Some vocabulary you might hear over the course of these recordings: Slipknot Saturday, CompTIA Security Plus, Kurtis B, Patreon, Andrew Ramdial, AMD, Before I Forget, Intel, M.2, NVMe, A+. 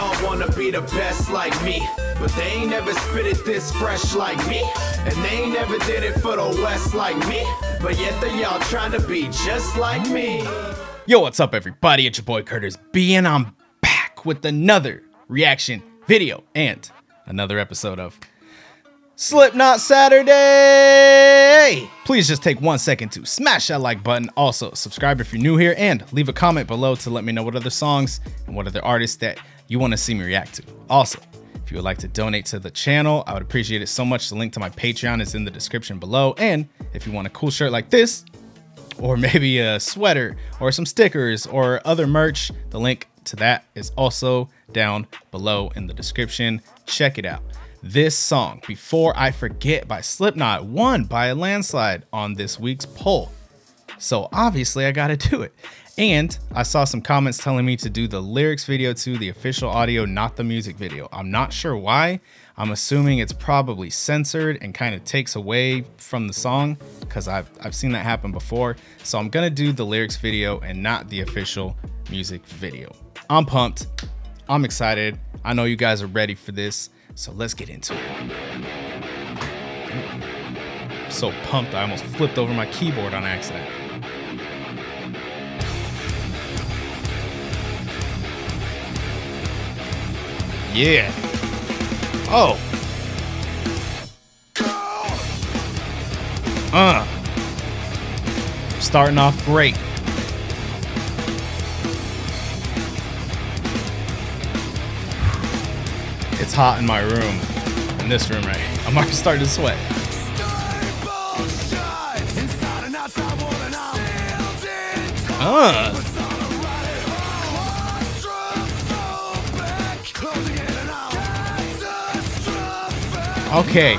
all wanna be the best like me, but they ain't never spit it this fresh like me, and they ain't never did it for the West like me, but yet they all trying to be just like me. Yo, what's up everybody, it's your boy Kurtis B, and I'm back with another reaction video and another episode of Slipknot Saturday. Please just take 1 second to smash that like button. Also, subscribe if you're new here and leave a comment below to let me know what other songs and what other artists that you want to see me react to. Also, if you would like to donate to the channel, I would appreciate it so much. The link to my Patreon is in the description below. And if you want a cool shirt like this, or maybe a sweater or some stickers or other merch, the link to that is also down below in the description. Check it out. This song, Before I Forget by Slipknot, won by a landslide on this week's poll. So obviously I gotta do it. And I saw some comments telling me to do the lyrics video to the official audio, not the music video. I'm not sure why. I'm assuming it's probably censored and kind of takes away from the song, because I've seen that happen before. So I'm gonna do the lyrics video and not the official music video. I'm pumped. I'm excited. I know you guys are ready for this. So let's get into it. I'm so pumped, I almost flipped over my keyboard on accident. Yeah. Oh. Starting off great. It's hot in my room, in this room right here. I'm already starting to sweat. Okay,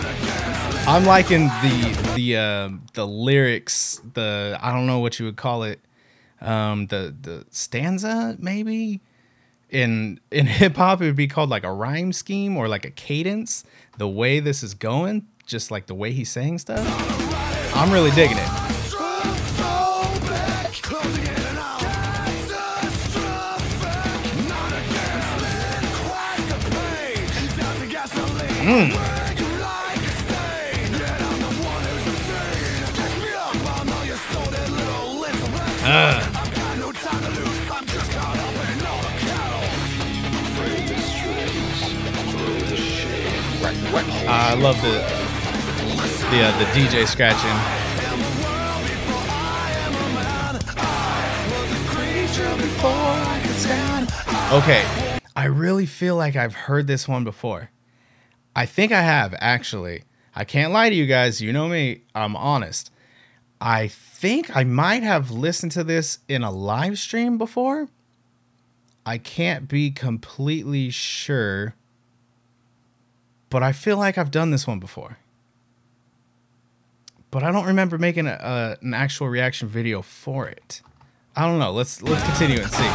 I'm liking the lyrics. I don't know what you would call it. The stanza maybe. In hip hop, it would be called like a rhyme scheme or like a cadence. The way this is going, just like the way he's saying stuff, I'm really digging it. I love the DJ scratching. Okay, I really feel like I've heard this one before. I think I have, actually. I can't lie to you guys. You know me. I'm honest. I think I might have listened to this in a live stream before. I can't be completely sure, but I feel like I've done this one before. But I don't remember making an actual reaction video for it. I don't know. Let's continue and see.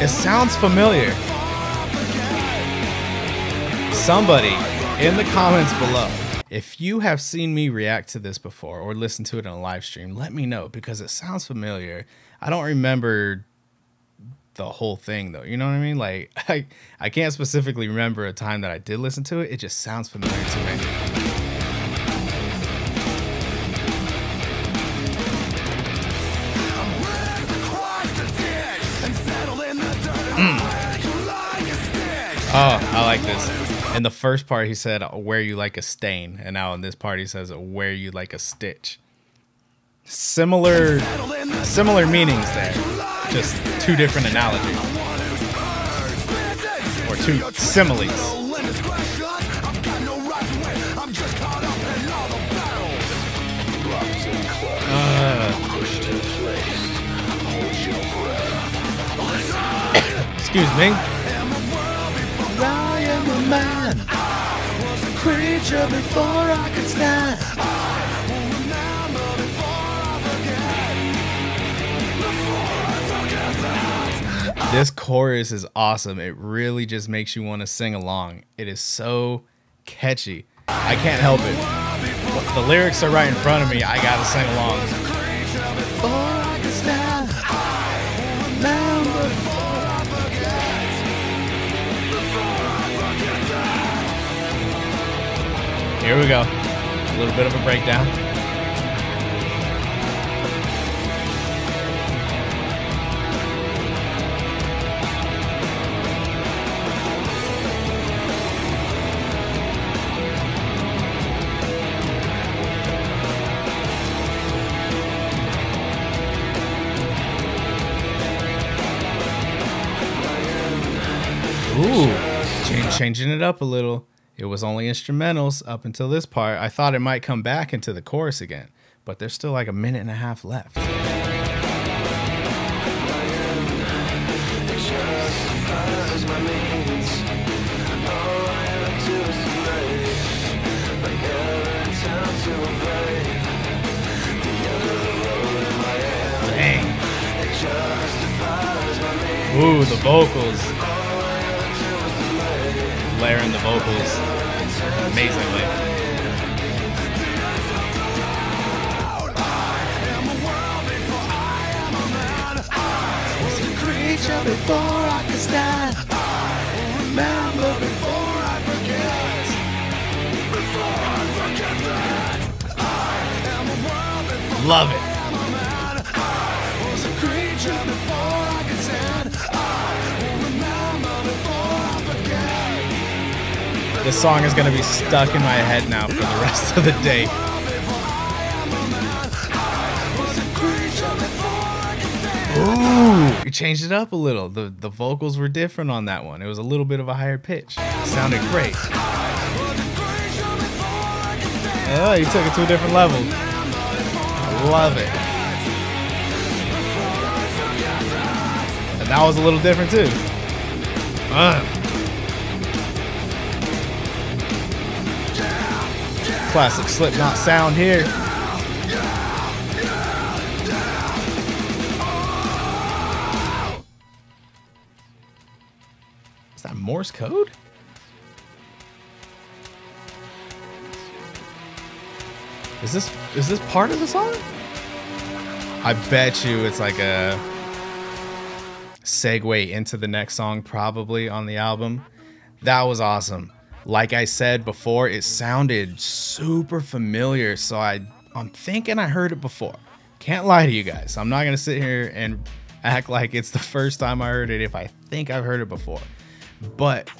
It sounds familiar. Somebody in the comments below, if you have seen me react to this before or listen to it in a live stream, let me know, because it sounds familiar. I don't remember the whole thing though. You know what I mean? Like I can't specifically remember a time that I did listen to it. It just sounds familiar to me. Oh, I like this. In the first part, he said, where you like a stain. And now in this part, he says, where you like a stitch. Similar meanings there. Just two different analogies. Or two similes. Excuse me. Man, I was a creature before I could stand. I will remember before I forget. Before I forget that. This chorus is awesome. It really just makes you want to sing along. It is so catchy. I can't help it. The lyrics are right in front of me. I gotta sing along. Here we go. A little bit of a breakdown. Ooh, changing it up a little. It was only instrumentals up until this part. I thought it might come back into the chorus again, but there's still like a minute and a half left. Dang. Ooh, the vocals. Layering the vocals amazingly. Love it. This song is going to be stuck in my head now for the rest of the day. Ooh, we changed it up a little. The vocals were different on that one. It was a little bit of a higher pitch. It sounded great. Oh, you took it to a different level. Love it. And that was a little different too. Classic Slipknot sound here. Is that Morse code? Is this part of the song? I bet you it's like a segue into the next song probably on the album. That was awesome. Like I said before, it sounded super familiar, so I'm thinking I heard it before. Can't lie to you guys. I'm not gonna sit here and act like it's the first time I heard it if I think I've heard it before. But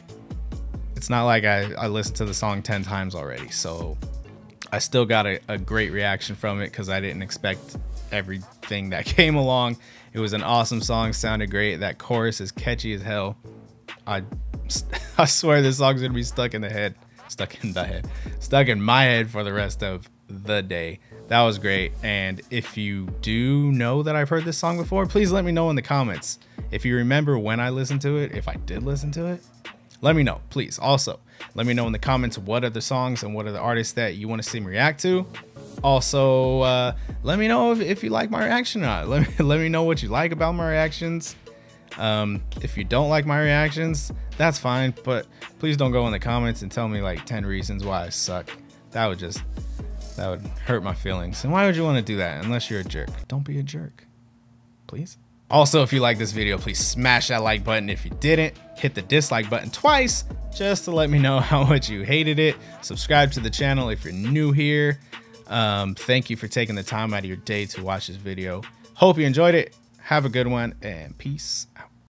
it's not like I listened to the song 10 times already, so I still got a great reaction from it because I didn't expect everything that came along. It was an awesome song, sounded great. That chorus is catchy as hell. I swear this song's gonna be stuck in my head for the rest of the day. That was great. And if you do know that I've heard this song before, please let me know in the comments. If you remember when I listened to it, if I did listen to it, let me know, please. Also, let me know in the comments what other songs and what other artists that you want to see me react to. Also, let me know if you like my reaction or not. Let me know what you like about my reactions. If you don't like my reactions, that's fine, but please don't go in the comments and tell me like 10 reasons why I suck. That would hurt my feelings. And why would you want to do that unless you're a jerk? Don't be a jerk, please. Also, if you like this video, please smash that like button. If you didn't, hit the dislike button twice just to let me know how much you hated it. Subscribe to the channel if you're new here. Thank you for taking the time out of your day to watch this video. Hope you enjoyed it. Have a good one and peace.